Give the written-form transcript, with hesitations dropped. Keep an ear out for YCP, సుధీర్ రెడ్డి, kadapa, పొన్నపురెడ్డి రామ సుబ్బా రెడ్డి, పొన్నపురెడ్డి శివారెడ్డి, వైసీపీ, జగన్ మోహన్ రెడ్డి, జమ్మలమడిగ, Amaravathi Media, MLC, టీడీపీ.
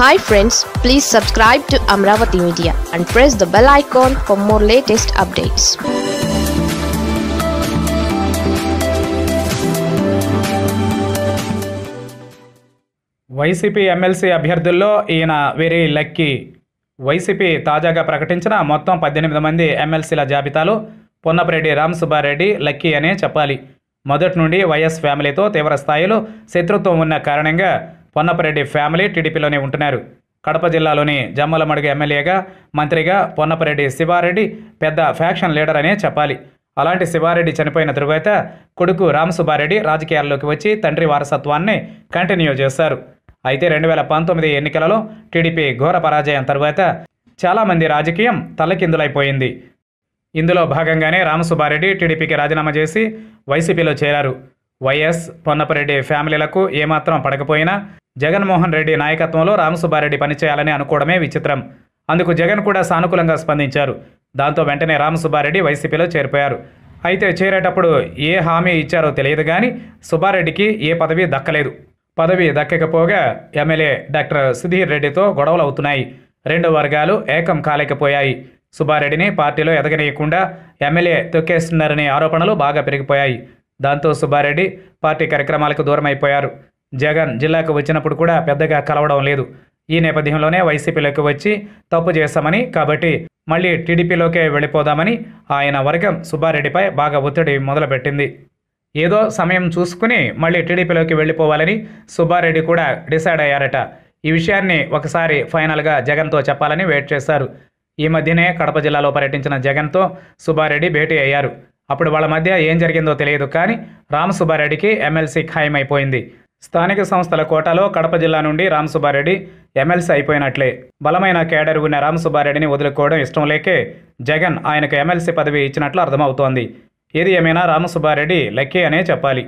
Hi friends, please subscribe to Amaravathi Media and press the bell icon for more latest updates. YCP MLC అభ్యర్థుల్లో ఈయన very lucky. YCP తాజాగా ప్రకటించిన మొత్తం 18 మంది MLCల జాబితాలో పొన్నపురెడ్డి రామ సుబ్బా రెడ్డి లక్కీ అనే చెప్పాలి. మొదటి నుండి వైఎస్ ఫ్యామిలీతో తీవ్ర స్థాయిలో శత్రుత్వం ఉన్న కారణంగా పొన్నపురెడ్డి ఫ్యామిలీ టీడీపీలోనే ఉంటున్నారు. కడప జిల్లాలోని జమ్మలమడిగ ఎమ్మెల్యేగా, మంత్రిగా పొన్నపురెడ్డి శివారెడ్డి పెద్ద ఫ్యాక్షన్ లీడర్ అనే చెప్పాలి. అలాంటి శివారెడ్డి చనిపోయిన తరువాత కొడుకు రామ సుబ్బా రెడ్డి రాజకీయాల్లోకి వచ్చి తండ్రి వారసత్వాన్ని కంటిన్యూ చేశారు. అయితే 2019 ఎన్నికలలో టీడీపీ ఘోర పరాజయం తరువాత చాలామంది రాజకీయం తలకిందులైపోయింది. ఇందులో భాగంగానే రామ సుబ్బా రెడ్డి టీడీపీకి రాజీనామా చేసి వైసీపీలో చేరారు. వైఎస్ పొన్నపురెడ్డి ఫ్యామిలీలకు ఏమాత్రం పడకపోయినా జగన్ మోహన్ రెడ్డి నాయకత్వంలో రామ సుబ్బా రెడ్డి పనిచేయాలని అనుకోవడమే విచిత్రం. అందుకు జగన్ కూడా సానుకూలంగా స్పందించారు. దాంతో వెంటనే రామ సుబ్బా రెడ్డి వైసీపీలో చేరిపోయారు. అయితే చేరేటప్పుడు ఏ హామీ ఇచ్చారో తెలియదు కానీ సుబ్బారెడ్డికి ఏ పదవి దక్కలేదు. పదవి దక్కకపోగా ఎమ్మెల్యే డాక్టర్ సుధీర్ రెడ్డితో గొడవలు అవుతున్నాయి. రెండు వర్గాలు ఏకం కాలేకపోయాయి. సుబ్బారెడ్డిని పార్టీలో ఎదగనీయకుండా ఎమ్మెల్యే తొక్కేస్తున్నారనే ఆరోపణలు బాగా పెరిగిపోయాయి. దాంతో సుబ్బారెడ్డి పార్టీ కార్యక్రమాలకు దూరమైపోయారు. జగన్ జిల్లాకు వచ్చినప్పుడు కూడా పెద్దగా కలవడం లేదు. ఈ నేపథ్యంలోనే వైసీపీలోకి వచ్చి తప్పు చేశామని, కాబట్టి మళ్ళీ టీడీపీలోకే వెళ్ళిపోదామని ఆయన వర్గం సుబ్బారెడ్డిపై బాగా ఒత్తిడి మొదలుపెట్టింది. ఏదో సమయం చూసుకుని మళ్ళీ టీడీపీలోకి వెళ్ళిపోవాలని సుబ్బారెడ్డి కూడా డిసైడ్ అయ్యారట. ఈ విషయాన్ని ఒకసారి ఫైనల్గా జగన్తో చెప్పాలని వెయిట్ చేశారు. ఈ మధ్యనే కడప జిల్లాలో పర్యటించిన జగన్తో సుబ్బారెడ్డి భేటీ అయ్యారు. అప్పుడు వాళ్ళ మధ్య ఏం జరిగిందో తెలియదు కానీ రామ సుబ్బారెడ్డికి MLC ఖాయమైపోయింది. స్థానిక సంస్థల కోటాలో కడప జిల్లా నుండి రామ సుబ్బారెడ్డి MLC అయిపోయినట్లే. బలమైన కేడర్ ఉన్న రామ సుబ్బారెడ్డిని వదులుకోవడం ఇష్టం లేకే జగన్ ఆయనకు MLC పదవి ఇచ్చినట్లు అర్థమవుతోంది. ఏది ఏమైనా రామ సుబ్బారెడ్డి లక్కీ అనే చెప్పాలి.